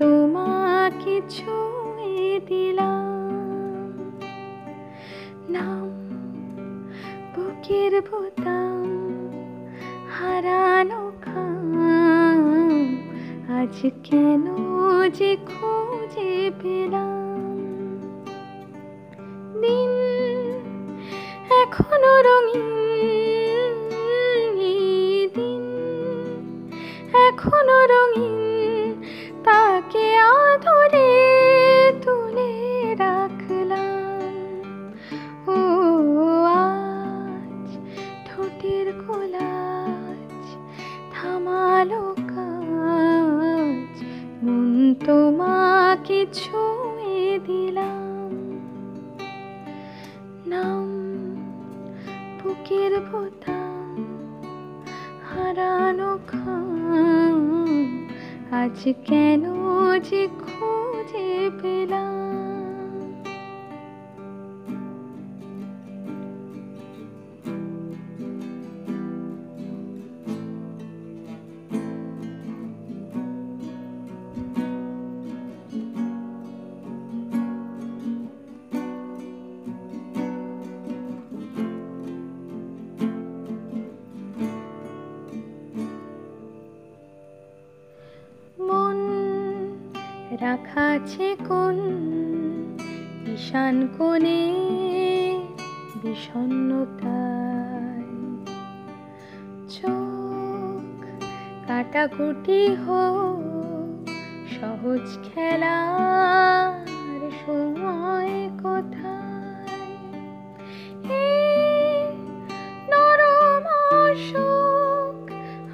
তোমাকে ছুঁয়ে দিলাম, নাম বুকের বোতাম হারানো খাম আজ কেন যে খুঁজে পেলাম। দিন এখনো রঙিন, দিন এখনো রঙিন, তাকে আঁধরে তুলে রাখলাম। ও আজ ঠোঁটের কোলাজ থামালো কাজ, মন তোমাকে ছুঁয়ে দিলাম, নাম বুকের বোতাম হারানো খাম আজ কেন যে খুঁজে পেলাম। রাখাছে কোন ঈশান কোণে বিষণ্ণতায়, চোখ কাটাকুটি হোক সহজ খেলার সময় কোথায়। এই নরম আশোক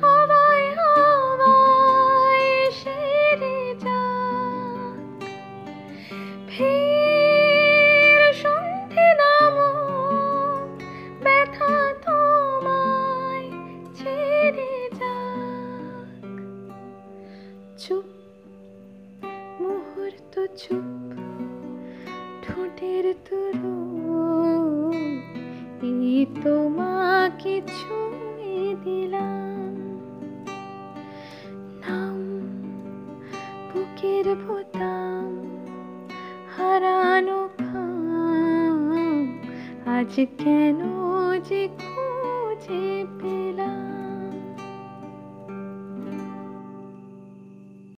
হাওয়ায় হাওয়ায় সেরে যা, ফের শুনতে নামক ব্যথা তোমায় ছেড়ে যাক। চুপ মুহূর্ত চুপ ঠোঁটের তরু, এই তোমাকে ছুঁয়ে দিলাম, নাম বুকের বোতাম হারানো খাম আজ কেন যে খুঁজে পেলাম।